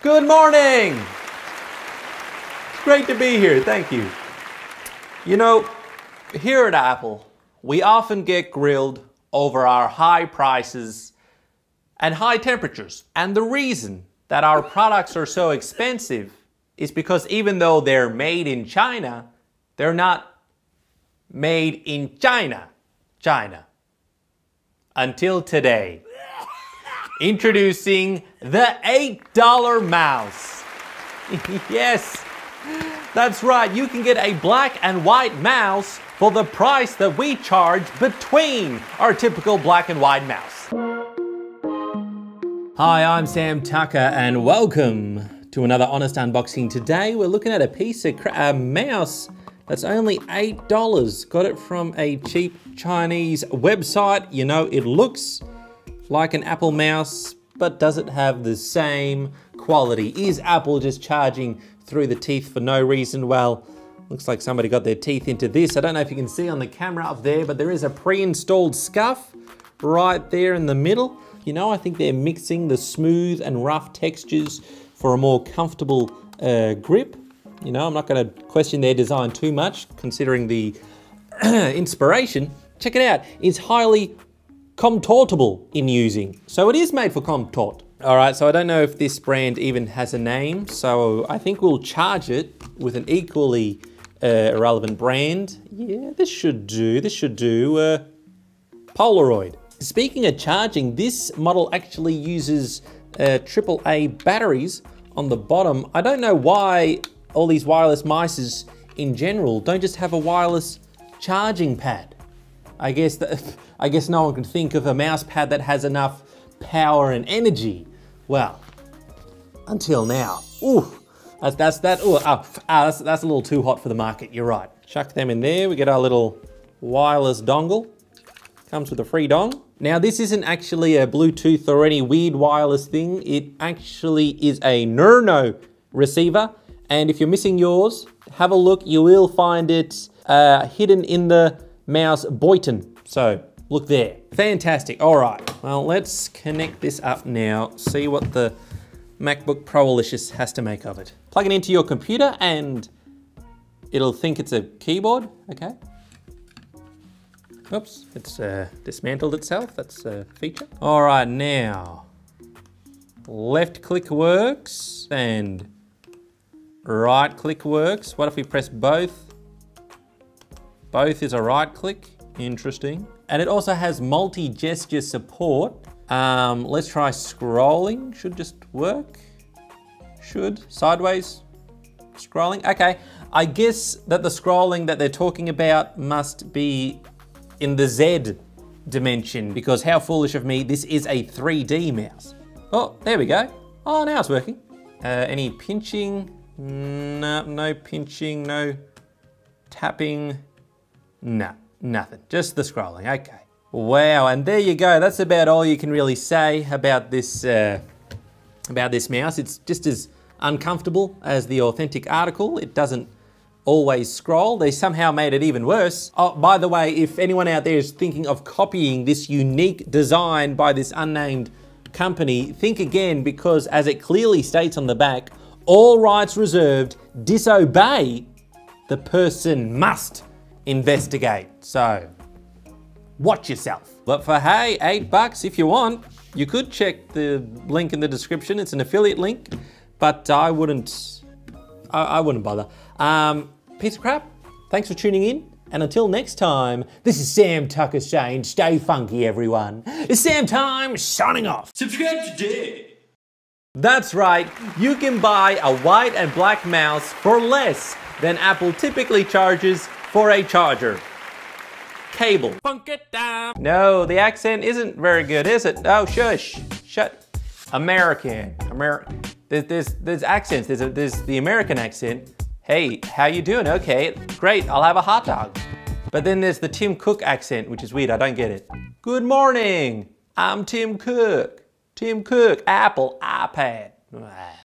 Good morning. It's great to be here. Thank you. You know, here at Apple, we often get grilled over our high prices and high temperatures. And the reason that our products are so expensive is because even though they're made in China, they're not made in China. Until today. Introducing the $8 mouse. Yes, that's right. You can get a black and white mouse for the price that we charge between our typical black and white mouse. Hi, I'm Sam Tucker and welcome to another Honest Unboxing. Today we're looking at a piece of mouse that's only $8. Got it from a cheap Chinese website. You know, it looks like an Apple mouse, but does it have the same quality? Is Apple just charging through the teeth for no reason? Well, looks like somebody got their teeth into this. I don't know if you can see on the camera up there, but there is a pre-installed scuff right there in the middle. You know, I think they're mixing the smooth and rough textures for a more comfortable grip. You know, I'm not gonna question their design too much considering the inspiration. Check it out, it's highly contortable in using. So it is made for contort. All right, so I don't know if this brand even has a name, so I think we'll charge it with an equally irrelevant brand. Yeah, this should do. Polaroid. Speaking of charging, this model actually uses AAA batteries on the bottom. I don't know why all these wireless mices in general don't just have a wireless charging pad. I guess no one can think of a mouse pad that has enough power and energy. Well, until now. Ooh, that's a little too hot for the market, you're right. Chuck them in there, we get our little wireless dongle. Comes with a free dong. Now this isn't actually a Bluetooth or any weird wireless thing, it actually is a Nerno receiver. And if you're missing yours, have a look, you will find it hidden in the mouse Boyton, so look there. Fantastic, all right. Well, let's connect this up now, see what the MacBook Pro-alicious has to make of it. Plug it into your computer and it'll think it's a keyboard, okay. Oops, it's dismantled itself, that's a feature. All right, now, left click works and right click works. What if we press both? Both is a right click, interesting. And it also has multi-gesture support. Let's try scrolling, should just work. Should, sideways, scrolling, okay. I guess that the scrolling that they're talking about must be in the Z dimension because how foolish of me, this is a 3D mouse. Oh, there we go. Oh, now it's working. Any pinching? No pinching, no tapping. No, nothing, just the scrolling, okay. Wow, and there you go, that's about all you can really say about this mouse. It's just as uncomfortable as the authentic article. It doesn't always scroll. They somehow made it even worse. Oh, by the way, if anyone out there is thinking of copying this unique design by this unnamed company, think again, because as it clearly states on the back, all rights reserved, disobey, the person must investigate, so watch yourself. But for hey, $8 if you want, you could check the link in the description. It's an affiliate link, but I wouldn't bother. Piece of crap, thanks for tuning in. And until next time, this is Sam Tucker saying, stay funky everyone. It's Sam time, signing off. Subscribe today. That's right, you can buy a white and black mouse for less than Apple typically charges for a charger. Cable. Punk it down. No, the accent isn't very good, is it? Oh, shush, shut. American, there's accents, there's the American accent. Hey, how you doing? Okay, great, I'll have a hot dog. But then there's the Tim Cook accent, which is weird, I don't get it. Good morning, I'm Tim Cook. Tim Cook, Apple, iPad.